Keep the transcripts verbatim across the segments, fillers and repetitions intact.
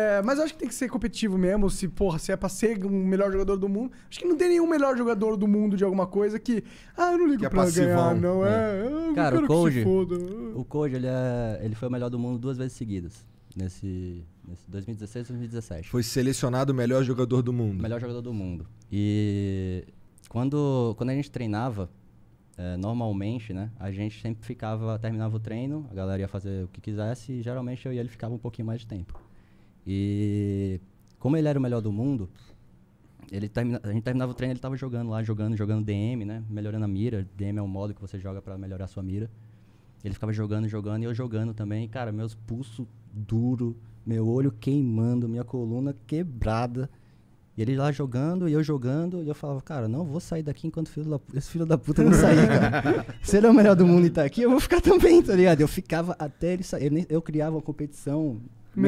É, mas eu acho que tem que ser competitivo mesmo, se, porra, se é pra ser o melhor jogador do mundo. Acho que não tem nenhum melhor jogador do mundo de alguma coisa que... Ah, eu não ligo que é pra ganhar, não. É, é. Eu cara, não quero o Koji, que se foda. O Koji, ele, é, ele foi o melhor do mundo duas vezes seguidas. Nesse, nesse dois mil e dezesseis e dois mil e dezessete. Foi selecionado o melhor jogador do mundo. Melhor jogador do mundo. E quando, quando a gente treinava, é, normalmente, né? A gente sempre ficava, terminava o treino, a galera ia fazer o que quisesse e geralmente eu e ele ficava um pouquinho mais de tempo. E como ele era o melhor do mundo, ele termina, a gente terminava o treino, ele tava jogando lá, jogando, jogando D M, né? Melhorando a mira. D M é um modo que você joga pra melhorar a sua mira. Ele ficava jogando, jogando, e eu jogando também. E, cara, meus pulsos duros, meu olho queimando, minha coluna quebrada. E ele lá jogando, e eu jogando, e eu falava, cara, não vou sair daqui enquanto filho da, esse filho da puta não sair, cara. Se ele é o melhor do mundo e tá aqui, eu vou ficar também, tá ligado? Eu ficava até ele sair. Eu, nem, eu criava uma competição... mental.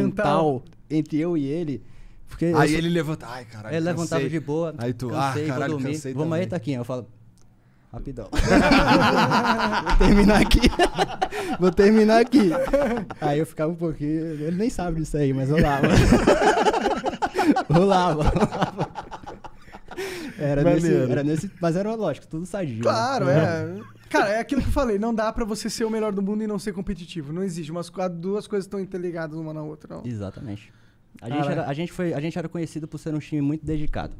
mental entre eu e ele. Porque aí só... ele levanta. Ai, caralho. Ele cansei. Levantava de boa. Aí tu, cansei, ah, caralho, vou dormir. Vamos também. Aí, Taquinha. Eu falo, rapidão. Vou terminar aqui. Vou terminar aqui. Aí eu ficava um pouquinho. Ele nem sabe disso aí, mas rolava. rolava, rolava. Era nesse, era nesse. Mas era lógico, tudo sadio. Claro, né? É. Cara, é aquilo que eu falei, não dá pra você ser o melhor do mundo e não ser competitivo. Não existe, umas duas coisas estão interligadas uma na outra. Não. Exatamente. A gente, era, a, gente foi, a gente era conhecido por ser um time muito dedicado.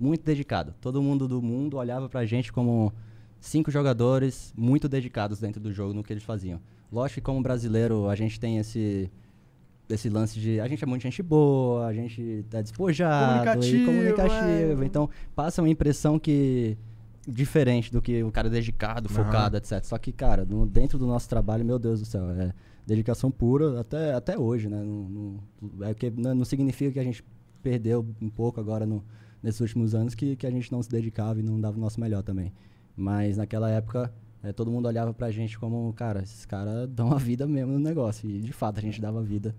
Muito dedicado. Todo mundo do mundo olhava pra gente como cinco jogadores muito dedicados dentro do jogo, no que eles faziam. Lógico que como brasileiro, a gente tem esse... Desse lance de... A gente é muito gente boa, a gente tá despojado... Comunicativo, e comunicativo. É. Então, passa uma impressão que... Diferente do que o cara dedicado, focado, uhum. etcétera. Só que, cara, no, dentro do nosso trabalho, meu Deus do céu, é dedicação pura até, até hoje, né? Não, não, é que, não, não significa que a gente perdeu um pouco agora no, nesses últimos anos que, que a gente não se dedicava e não dava o nosso melhor também. Mas naquela época... É, todo mundo olhava pra gente como, cara, esses caras dão a vida mesmo no negócio. E, de fato, a gente dava vida.